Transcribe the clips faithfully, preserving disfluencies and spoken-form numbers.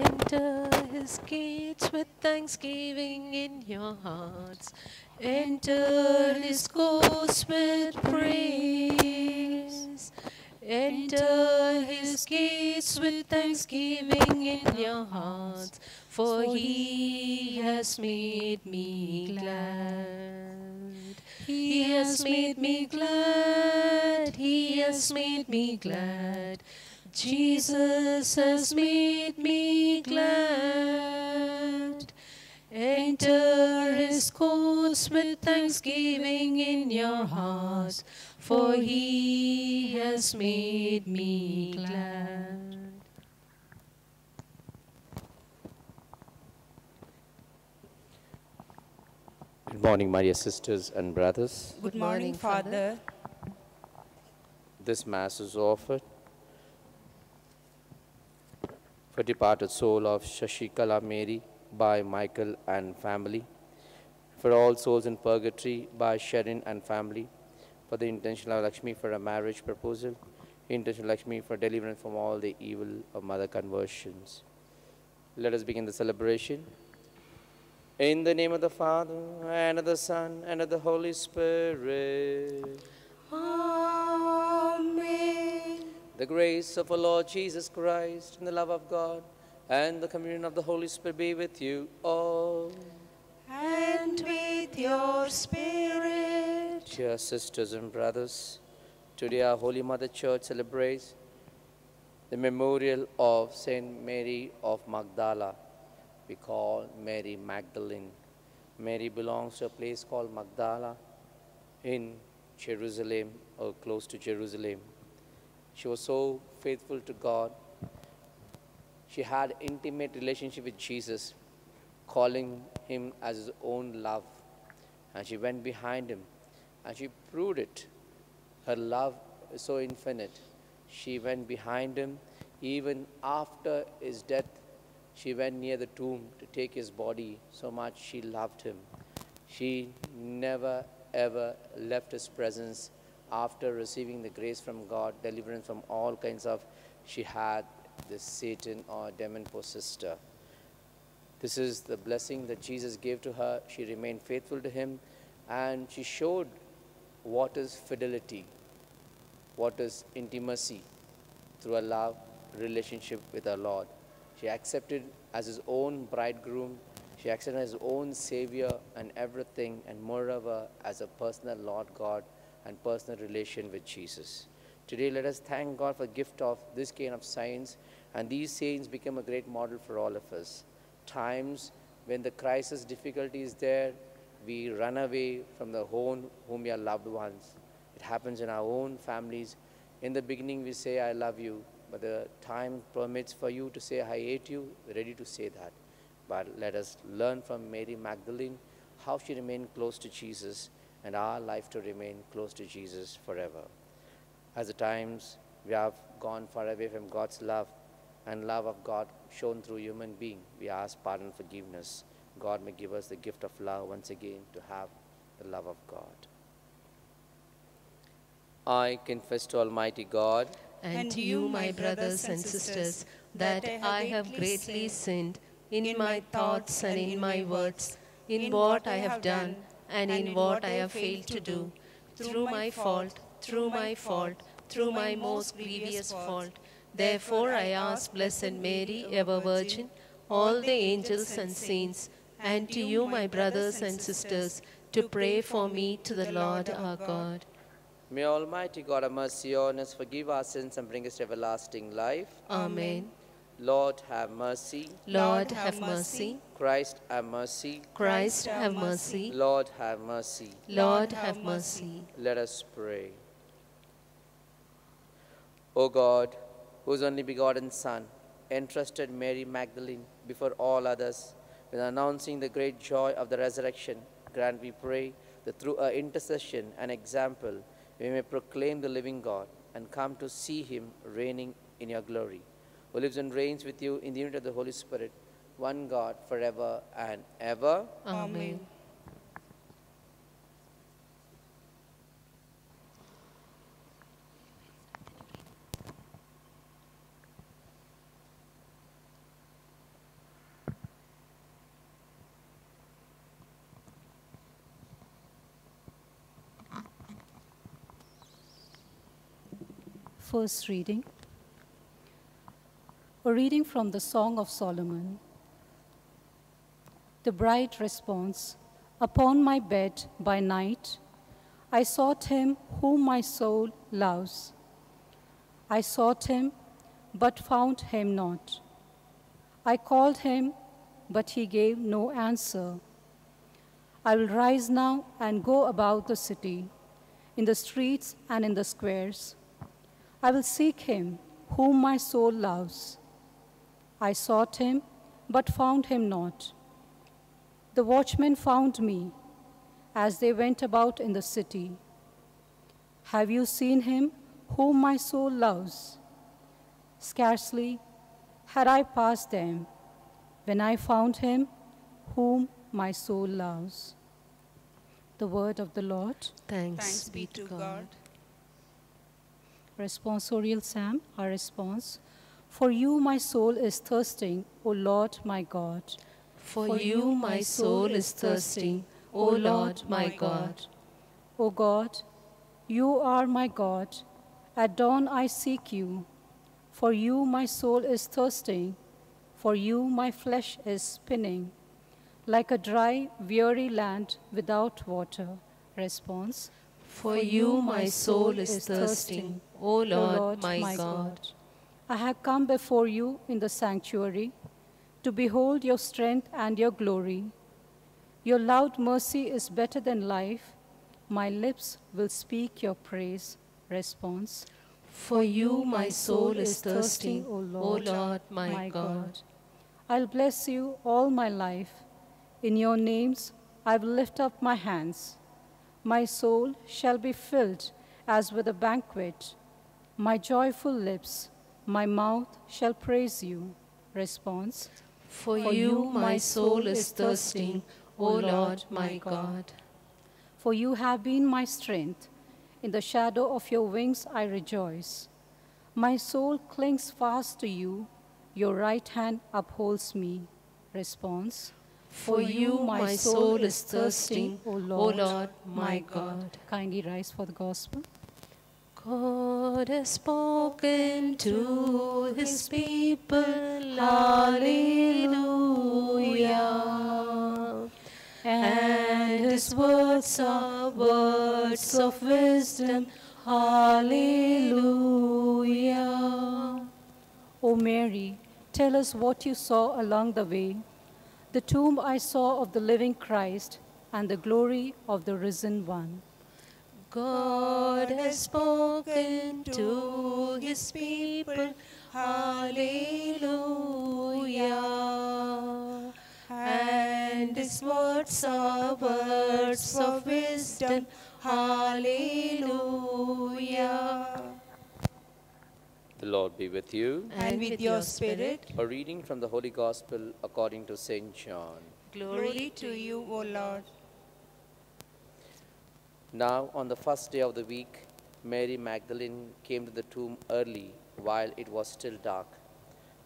Enter his gates with thanksgiving in your hearts. Enter his courts with praise. Enter his gates with thanksgiving in your hearts, for he has made me glad. He has made me glad. He has made me glad. Jesus has made me glad. Enter his courts with thanksgiving in your heart, for he has made me glad. Good morning, my dear sisters and brothers. Good morning, Father. This Mass is offered for departed soul of Shashikala Mary by Michael and family, for all souls in purgatory by Sharon and family, for the intention of Lakshmi for a marriage proposal, intention of Lakshmi for deliverance from all the evil of mother conversions. Let us begin the celebration. In the name of the Father, and of the Son, and of the Holy Spirit. Amen. The grace of our Lord Jesus Christ, and the love of God, and the communion of the Holy Spirit be with you all. And with your spirit. Dear sisters and brothers, today our Holy Mother Church celebrates the memorial of Saint Mary of Magdala. We call Mary Magdalene. Mary belongs to a place called Magdala in Jerusalem, or close to Jerusalem. She was so faithful to God. She had intimate relationship with Jesus, calling him as his own love. And she went behind him, and she proved it. Her love is so infinite. She went behind him even after his death. She went near the tomb to take his body. So much she loved him. She never ever left his presence. After receiving the grace from God, deliverance from all kinds of, she had the Satan or demon possessed her. This is the blessing that Jesus gave to her. She remained faithful to him, and she showed what is fidelity, what is intimacy through a love relationship with our Lord. She accepted as his own bridegroom. She accepted as his own savior and everything, and moreover as a personal Lord God and personal relation with Jesus. Today let us thank God for the gift of this kind of saints, and these saints become a great model for all of us. Times when the crisis difficulty is there, we run away from the one whom we are loved ones. It happens in our own families. In the beginning we say, I love you. But the time permits for you to say, I hate you, ready to say that. But let us learn from Mary Magdalene how she remained close to Jesus, and our life to remain close to Jesus forever. As the times we have gone far away from God's love and love of God shown through human being, we ask pardon and forgiveness. God may give us the gift of love once again, to have the love of God. I confess to Almighty God, and to you, my brothers and sisters, that I have greatly sinned in my thoughts and in my words, in what I have done and in what I have failed to do, through my fault, through my fault, through my most grievous fault. Therefore I ask Blessed Mary, ever Virgin, all the angels and saints, and to you, my brothers and sisters, to pray for me to the Lord our God. May Almighty God have mercy on us, forgive our sins, and bring us to everlasting life. Amen. Lord, have mercy. Lord, have mercy. Christ, have mercy. Christ, have mercy. Lord, have mercy. Lord, have mercy. Let us pray. O God, whose only begotten Son entrusted Mary Magdalene before all others with announcing the great joy of the resurrection, grant, we pray, that through her intercession and example, we may proclaim the living God and come to see him reigning in your glory, who lives and reigns with you in the unity of the Holy Spirit, one God, forever and ever. Amen. First reading, a reading from the Song of Solomon. The bride responds, "Upon my bed by night, I sought him whom my soul loves. I sought him, but found him not. I called him, but he gave no answer. I will rise now and go about the city, in the streets and in the squares. I will seek him, whom my soul loves. I sought him, but found him not. The watchmen found me as they went about in the city. Have you seen him, whom my soul loves? Scarcely had I passed them when I found him, whom my soul loves." The word of the Lord. Thanks, Thanks be to God. God. Responsorial Psalm, our response. For you my soul is thirsting, O Lord my God. For, For you my soul is thirsting, O Lord my God. O God, you are my God. At dawn I seek you. For you my soul is thirsting. For you my flesh is spinning, like a dry, weary land without water. Response. For you my soul is thirsting, O Lord my God. I have come before you in the sanctuary to behold your strength and your glory. Your loud mercy is better than life. My lips will speak your praise. Response. For you my soul is thirsting, O Lord, O Lord my God. I'll bless you all my life. In your names I will lift up my hands. My soul shall be filled as with a banquet. My joyful lips, my mouth shall praise you. Response. For you my soul is thirsting, O Lord my God. For you have been my strength. In the shadow of your wings I rejoice. My soul clings fast to you. Your right hand upholds me. Response. For you my soul is thirsting, O Lord, O Lord my God. Kindly rise for the gospel. God has spoken to his people. Hallelujah. And his words are words of wisdom. Hallelujah. O Mary, tell us what you saw along the way, the tomb I saw of the living Christ and the glory of the risen one. God has spoken to his people. Hallelujah. And his words are words of wisdom. Hallelujah. The Lord be with you. And with your spirit. A reading from the Holy Gospel according to Saint John. Glory to you, O Lord. Now on the first day of the week, Mary Magdalene came to the tomb early, while it was still dark,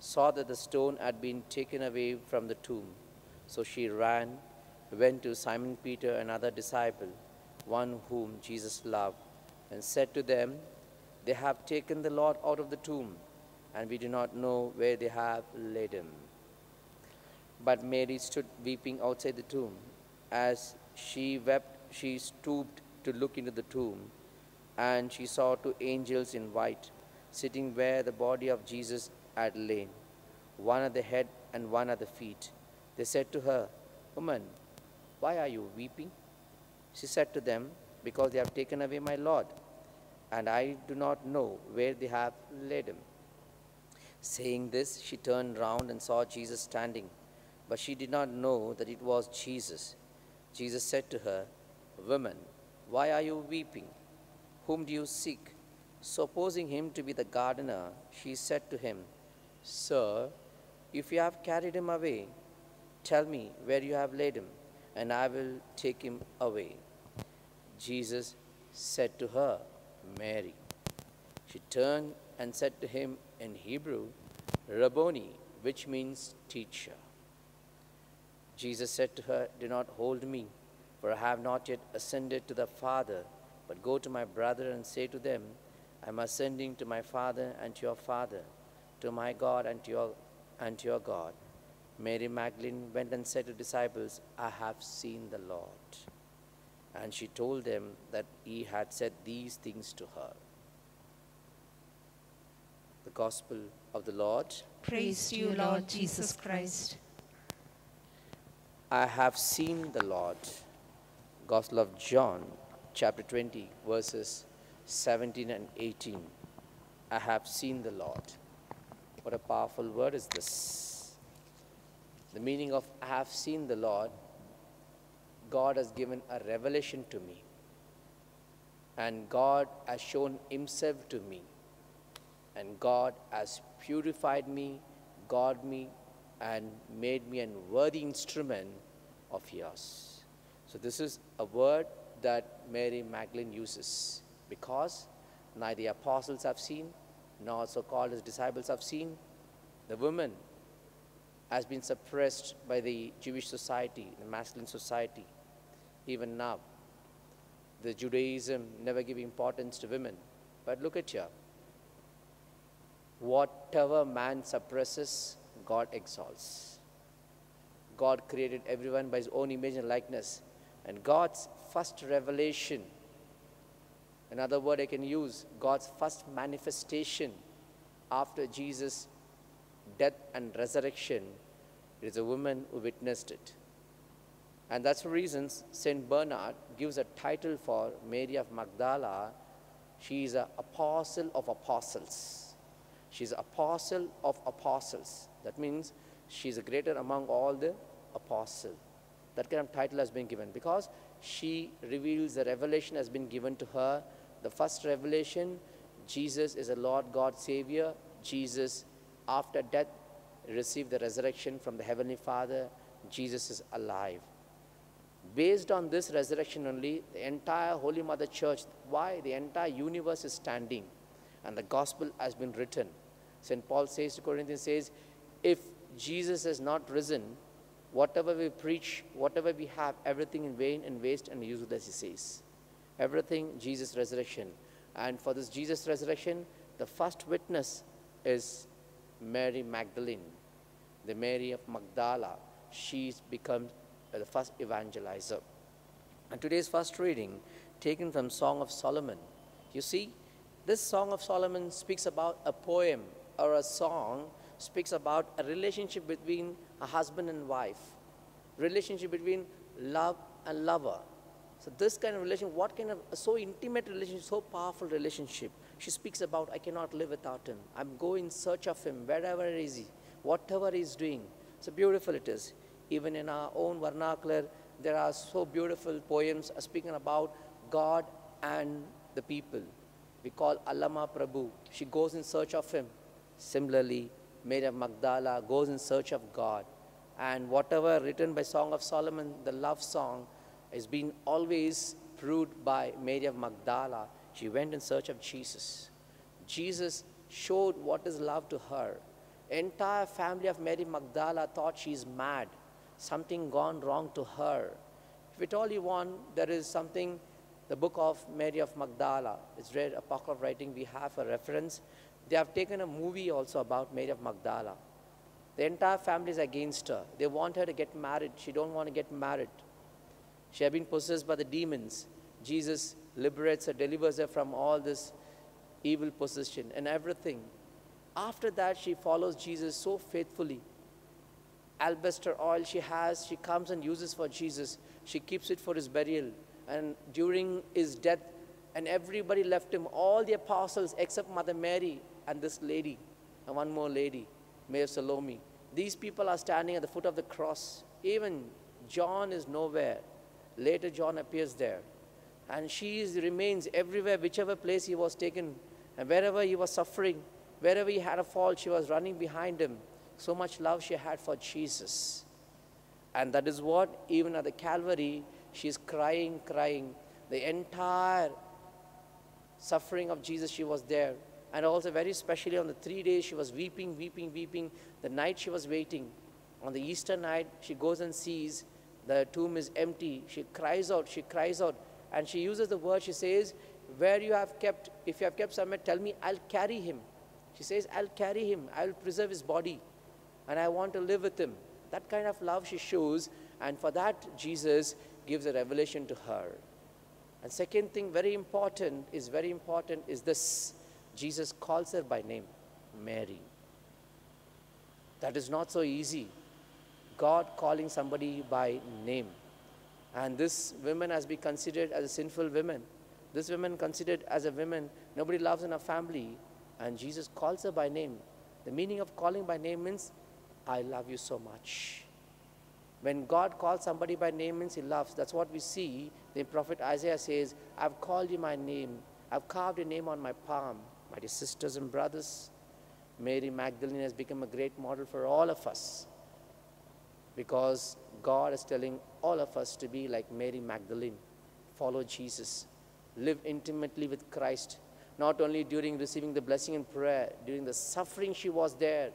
saw that the stone had been taken away from the tomb. So she ran, went to Simon Peter, another disciple, one whom Jesus loved, and said to them, "They have taken the Lord out of the tomb, and we do not know where they have laid him." But Mary stood weeping outside the tomb. As she wept, she stooped to look into the tomb, and she saw two angels in white, sitting where the body of Jesus had lain, one at the head and one at the feet. They said to her, "Woman, why are you weeping?" She said to them, "Because they have taken away my Lord, and I do not know where they have laid him." Saying this, she turned round and saw Jesus standing, but she did not know that it was Jesus. Jesus said to her, "Woman, why are you weeping? Whom do you seek?" Supposing him to be the gardener, she said to him, "Sir, if you have carried him away, tell me where you have laid him, and I will take him away." Jesus said to her, "Mary." She turned and said to him in Hebrew, "Rabboni," which means teacher. Jesus said to her, "Do not hold me, for I have not yet ascended to the Father, but go to my brother and say to them, I am ascending to my Father and to your Father, to my God and to your, and to your God. Mary Magdalene went and said to disciples, I have seen the Lord. And she told them that he had said these things to her. The Gospel of the Lord. Praise to you, Lord Jesus Christ. I have seen the Lord. Gospel of John, chapter twenty, verses seventeen and eighteen. I have seen the Lord. What a powerful word is this. The meaning of I have seen the Lord, God has given a revelation to me, and God has shown himself to me, and God has purified me, guarded me, and made me an worthy instrument of yours. So this is a word that Mary Magdalene uses, because neither the apostles have seen, nor so-called his disciples have seen. The woman has been suppressed by the Jewish society, the masculine society. Even now, the Judaism never gave importance to women. But look at here. Whatever man suppresses, God exalts. God created everyone by his own image and likeness. And God's first revelation, another word I can use, God's first manifestation after Jesus' death and resurrection, it is a woman who witnessed it. And that's the reason Saint Bernard gives a title for Mary of Magdala. She is an apostle of apostles. She's an apostle of apostles. That means she's a greater among all the apostles. That kind of title has been given because she reveals the revelation has been given to her. The first revelation, Jesus is the Lord God Savior. Jesus, after death, received the resurrection from the Heavenly Father. Jesus is alive. Based on this resurrection only, the entire Holy Mother Church, why? The entire universe is standing, and the gospel has been written. Saint Paul says to Corinthians, says, if Jesus has not risen, whatever we preach, whatever we have, everything in vain and waste and useless, he says. Everything, Jesus' resurrection. And for this Jesus' resurrection, the first witness is Mary Magdalene, the Mary of Magdala. She's become the first evangelizer. And today's first reading, taken from Song of Solomon. You see, this Song of Solomon speaks about a poem or a song, speaks about a relationship between a husband and wife, relationship between love and lover. So this kind of relation, what kind of so intimate relationship, so powerful relationship. She speaks about, I cannot live without him. I'm going in search of him, wherever is he, whatever he's doing. So beautiful it is. Even in our own vernacular, there are so beautiful poems speaking about God and the people. We call Allama Prabhu. She goes in search of him. Similarly, Mary of Magdala goes in search of God. And whatever written by Song of Solomon, the love song, has been always proved by Mary of Magdala. She went in search of Jesus. Jesus showed what is love to her. Entire family of Mary Magdala thought she's mad. Something gone wrong to her. If at all you want, there is something, the book of Mary of Magdala. It's read, apocryphal writing, we have a reference. They have taken a movie also about Mary of Magdala. The entire family is against her. They want her to get married. She don't want to get married. She had been possessed by the demons. Jesus liberates her, delivers her from all this evil possession and everything. After that, she follows Jesus so faithfully. Alabaster oil she has, she comes and uses for Jesus. She keeps it for his burial. And during his death, and everybody left him, all the apostles except Mother Mary, and this lady, and one more lady, Mary Salome. These people are standing at the foot of the cross. Even John is nowhere. Later John appears there. And she is, remains everywhere, whichever place he was taken. And wherever he was suffering, wherever he had a fall, she was running behind him. So much love she had for Jesus. And that is what, even at the Calvary, she is crying, crying. The entire suffering of Jesus, she was there. And also very specially on the three days, she was weeping, weeping, weeping. The night she was waiting. On the Easter night, she goes and sees the tomb is empty. She cries out, she cries out. And she uses the word, she says, where you have kept, if you have kept somewhere, tell me, I'll carry him. She says, I'll carry him, I'll preserve his body, and I want to live with him. That kind of love she shows, and for that Jesus gives a revelation to her. And second thing, very important, is very important is this: Jesus calls her by name, Mary. That is not so easy, God calling somebody by name. And this woman has been considered as a sinful woman. This woman considered as a woman nobody loves in her family, and Jesus calls her by name. The meaning of calling by name means, I love you so much. When God calls somebody by name means he loves. That's what we see. The prophet Isaiah says, I've called you my name. I've carved your name on my palm. My dear sisters and brothers, Mary Magdalene has become a great model for all of us, because God is telling all of us to be like Mary Magdalene. Follow Jesus. Live intimately with Christ. Not only during receiving the blessing in prayer, during the suffering she was there.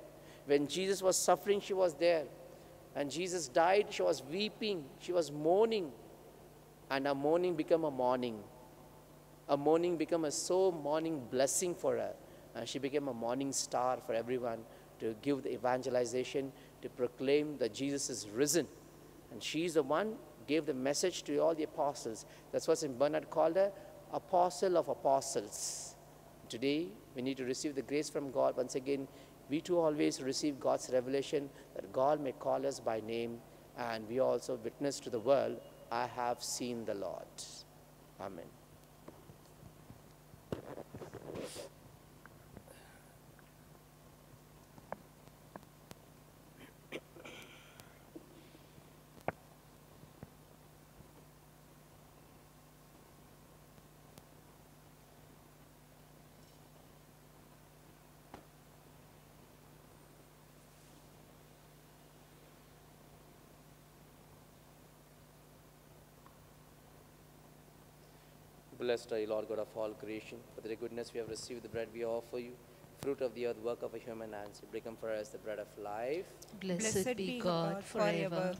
When Jesus was suffering, she was there. And Jesus died, she was weeping, she was mourning. And her mourning became a mourning. A mourning became a so mourning blessing for her. And she became a morning star for everyone to give the evangelization, to proclaim that Jesus is risen. And she is the one who gave the message to all the apostles. That's what Saint Bernard called her, Apostle of Apostles. Today, we need to receive the grace from God once again. We too always receive God's revelation that God may call us by name, and we also witness to the world, I have seen the Lord. Amen. Blessed are you, Lord God of all creation. For the goodness we have received, the bread we offer you, fruit of the earth, work of a human hands. You become for us the bread of life. Blessed, Blessed be God, God forever. forever.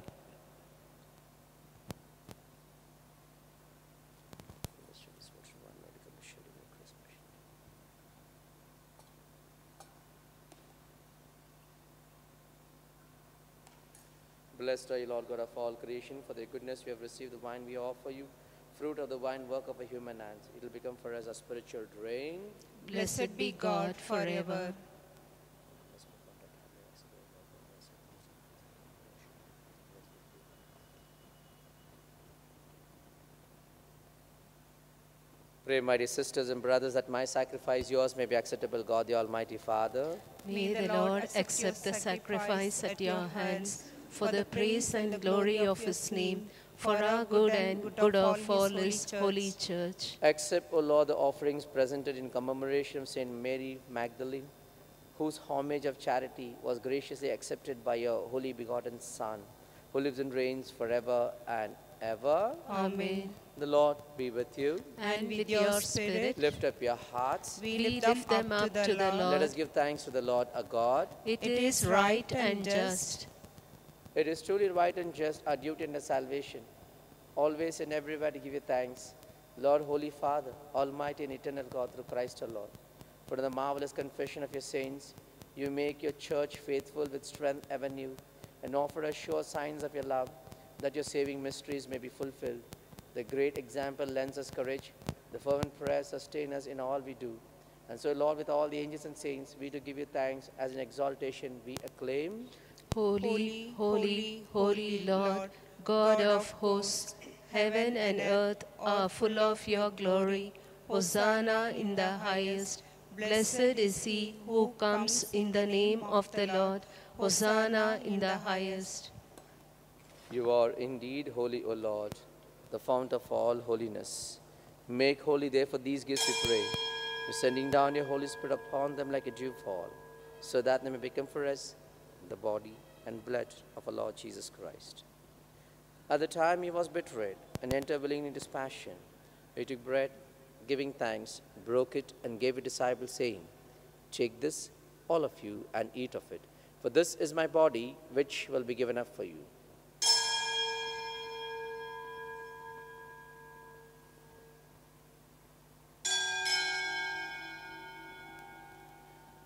Blessed are you, Lord God of all creation. For the goodness we have received, the wine we offer you, fruit of the vine, work of a human hand. It will become for us a spiritual rain. Blessed be God forever. Pray, my dear sisters and brothers, that my sacrifice, yours, may be acceptable, God the Almighty Father. May the Lord accept the sacrifice at your hands for the praise and glory of his name, for our good and good of all his holy church. Accept, O Lord, the offerings presented in commemoration of Saint Mary Magdalene, whose homage of charity was graciously accepted by your holy begotten Son, who lives and reigns forever and ever. Amen. The Lord be with you. And with your spirit. Lift up your hearts. We lift, lift them, them up, up to the, the Lord. Lord. Let us give thanks to the Lord our God. It, it is right and just. It is truly right and just, our duty and our salvation, always and everywhere to give you thanks, Lord, Holy Father, Almighty and Eternal God, through Christ our Lord. For in the marvelous confession of your saints, you make your church faithful with strength ever new, and offer us sure signs of your love, that your saving mysteries may be fulfilled. The great example lends us courage, the fervent prayers sustain us in all we do. And so, Lord, with all the angels and saints, we do give you thanks, as in exaltation we acclaim. Holy, holy, holy Lord, God of hosts, heaven and earth are full of your glory. Hosanna in the highest. Blessed is he who comes in the name of the Lord. Hosanna in the highest. You are indeed holy, O Lord, the fount of all holiness. Make holy, therefore, these gifts, we pray, for sending down your Holy Spirit upon them like a dewfall, so that they may become for us the body and blood of our Lord Jesus Christ. At the time he was betrayed and entered willingly into his passion, he took bread, giving thanks, broke it and gave his disciples, saying, take this, all of you, and eat of it, for this is my body, which will be given up for you.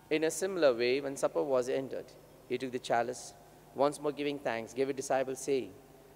In a similar way, when supper was ended, he took the chalice, once more giving thanks, gave his disciples, saying,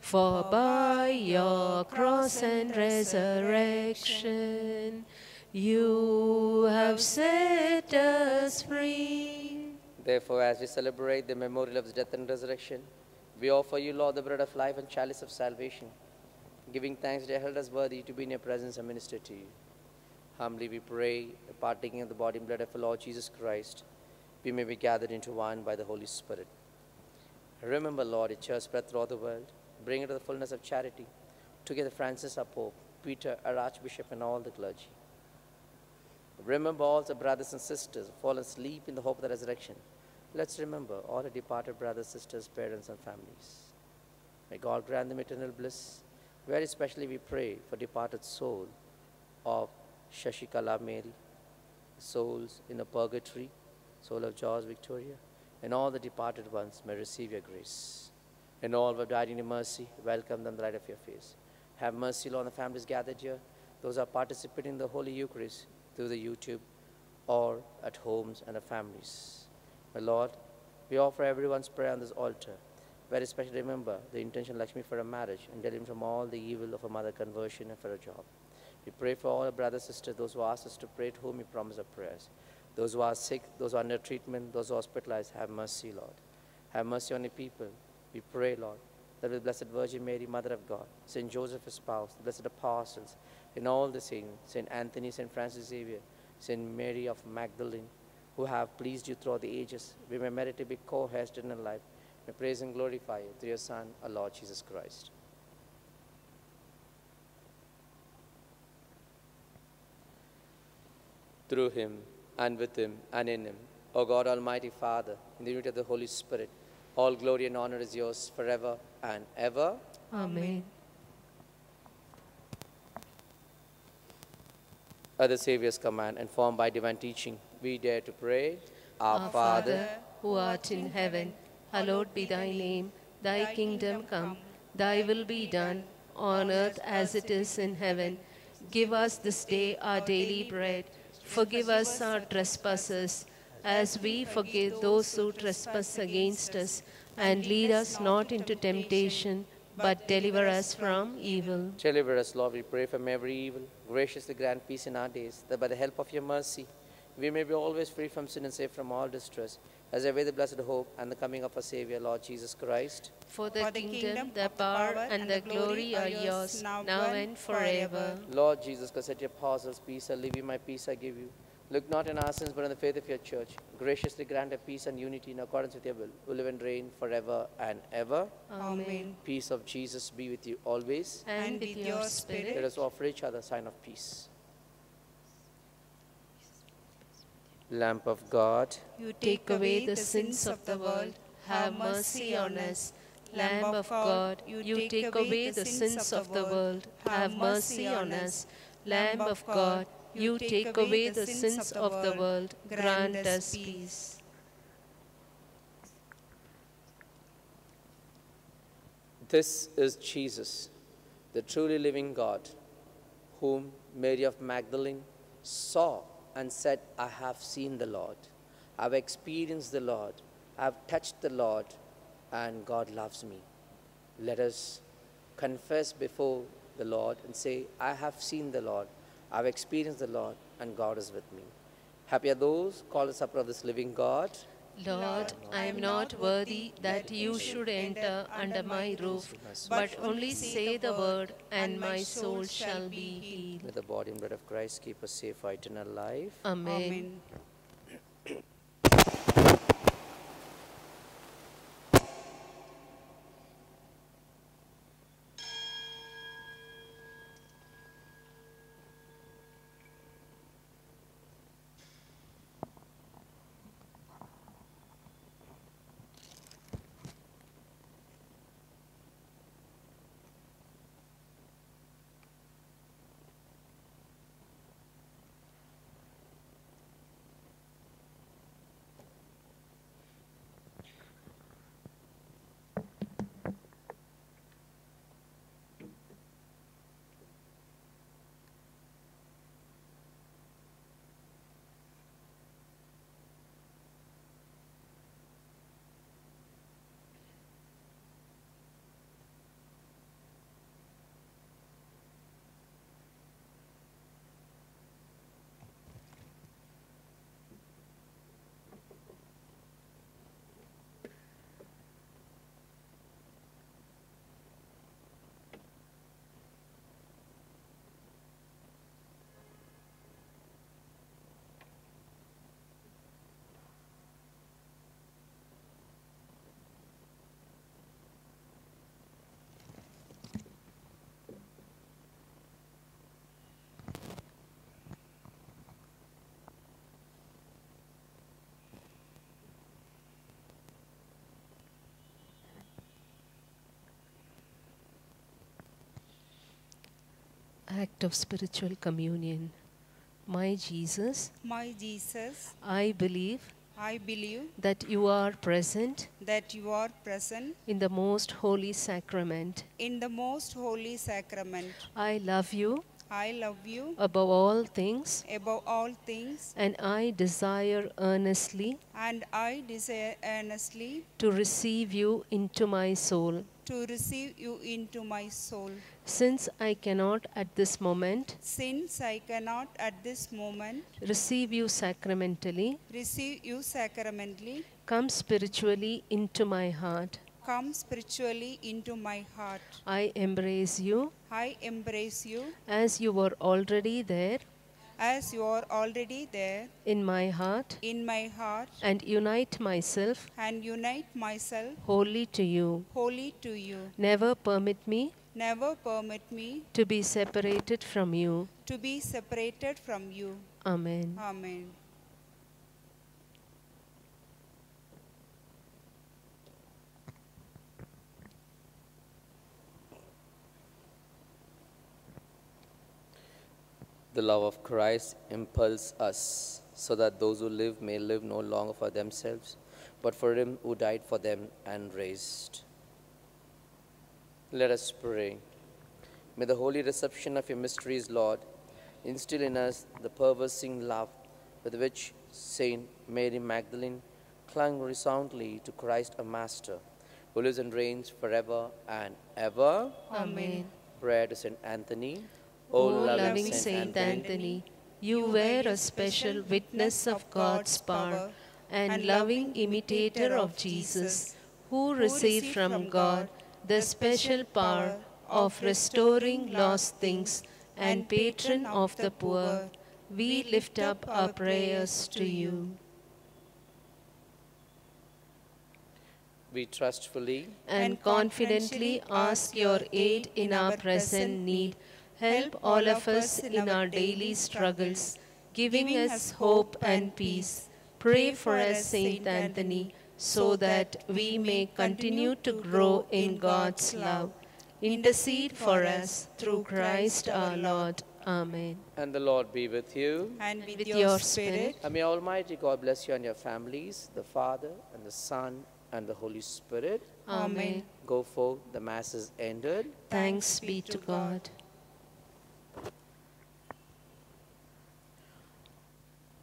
for by your cross and resurrection, you have set us free. Therefore, as we celebrate the memorial of his death and resurrection, we offer you, Lord, the bread of life and chalice of salvation, giving thanks that held us worthy to be in your presence and minister to you. Humbly we pray, partaking of the body and blood of our Lord Jesus Christ, we may be gathered into one by the Holy Spirit. Remember, Lord, your church spread throughout the world. Bring it to the fullness of charity. Together, Francis, our Pope, Peter, our Archbishop, and all the clergy. Remember all the brothers and sisters who fallen asleep in the hope of the resurrection. Let's remember all the departed brothers, sisters, parents, and families. May God grant them eternal bliss. Very especially we pray for departed soul of Shashikala Mary, souls in the purgatory, soul of Jose Victoria, and all the departed ones may receive your grace. And all who have died in your mercy, welcome them in the light of your face. Have mercy, Lord, on the families gathered here, those who are participating in the Holy Eucharist through the YouTube or at homes and their families. My Lord, we offer everyone's prayer on this altar. Very especially remember the intention of Lakshmi for a marriage and deliver him from all the evil of a mother conversion and for a job. We pray for all our brothers, sisters, those who ask us to pray, to whom we promise our prayers. Those who are sick, those who are under treatment, those who are hospitalized, have mercy, Lord. Have mercy on your people. We pray, Lord, that with Blessed Virgin Mary, Mother of God, Saint Joseph, his spouse, the blessed apostles, and all the saints, Saint Anthony, Saint Francis Xavier, Saint Mary of Magdalene, who have pleased you throughout the ages, we may merit to be co-heirs in our life. We praise and glorify you through your Son, our Lord Jesus Christ. Through him, and with him, and in him, O God, Almighty Father, in the unity of the Holy Spirit, all glory and honor is yours forever and ever. Amen. At the Saviour's command, and formed by divine teaching, we dare to pray. Our, Our Father, who art in heaven, hallowed be thy name. Thy kingdom come, thy will be done, on earth as it is in heaven. Give us this day our daily bread. Forgive us our trespasses, as we forgive those who trespass against us. And lead us not into temptation, but deliver us from evil. Deliver us, Lord, we pray, from every evil. Graciously grant peace in our days, that by the help of your mercy, we may be always free from sin and safe from all distress, as I await the blessed hope and the coming of our Savior, Lord Jesus Christ. For the, For the kingdom, kingdom, the power, and the glory are yours, now and forever. Lord Jesus, cause at your apostles, peace I leave you, my peace I give you. Look not in our sins, but in the faith of your church. Graciously grant her peace and unity in accordance with your will, who live and reign forever and ever. Amen. Peace of Jesus be with you always. And, and with your spirit. Let us offer each other a sign of peace. Lamp of God, you take away the sins of the world, have mercy on us. Lamb of God, you take away the sins of the world, have mercy on us. Lamb of God, you take away the sins of the world, grant us peace. This is Jesus, the truly living God, whom Mary of Magdalene saw and said, "I have seen the Lord, I have experienced the Lord, I have touched the Lord, and God loves me." Let us confess before the Lord and say, "I have seen the Lord, I have experienced the Lord, and God is with me." Happy are those called the supper of this living God. Lord, I am not worthy that you should enter under my roof, but only say the word, and my soul shall be healed. May the body and blood of Christ keep us safe for eternal life. Amen. Amen. act of spiritual communion. My Jesus, my Jesus, I believe, I believe that you are present, that you are present in the most holy sacrament, in the most holy sacrament. I love you, I love you above all things, above all things, and I desire earnestly, and I desire earnestly to receive you into my soul, to receive you into my soul. Since I cannot at this moment, since I cannot at this moment receive you sacramentally, receive you sacramentally, come spiritually into my heart, come spiritually into my heart. I embrace you, I embrace you as you were already there, as you are already there in my heart, in my heart, and unite myself, and unite myself wholly to you, wholly to you. Never permit me, never permit me to be separated from you, to be separated from you. Amen. Amen. The love of Christ impels us so that those who live may live no longer for themselves, but for him who died for them and raised. Let us pray. May the holy reception of your mysteries, Lord, instill in us the pervasing love with which Saint Mary Magdalene clung resoundly to Christ our Master, who lives and reigns forever and ever. Amen. Prayer to Saint Anthony. O loving Saint Anthony, you were a special witness of God's power and loving imitator of Jesus, who received from God the special power of restoring lost things and patron of the poor. We lift up our prayers to you. We trustfully and confidently ask your aid in our present need. Help all of us in our daily struggles, giving us hope and peace. Pray for us, Saint Anthony, so that we may continue to grow in God's love. Intercede for us through Christ our Lord. Amen. And the Lord be with you. And with your spirit. And may Almighty God bless you and your families, the Father and the Son and the Holy Spirit. Amen. Go forth. The Mass is ended. Thanks be to God.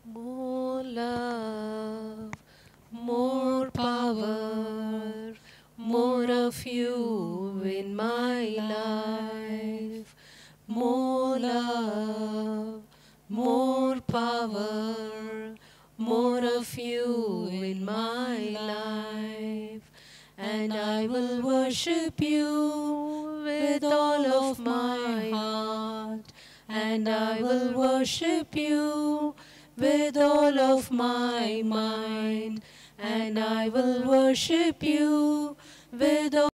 More love, more power, more of you in my life. More love, more power, more of you in my life. And I will worship you with all of my heart. And I will worship you with all of my mind, and I will worship you with all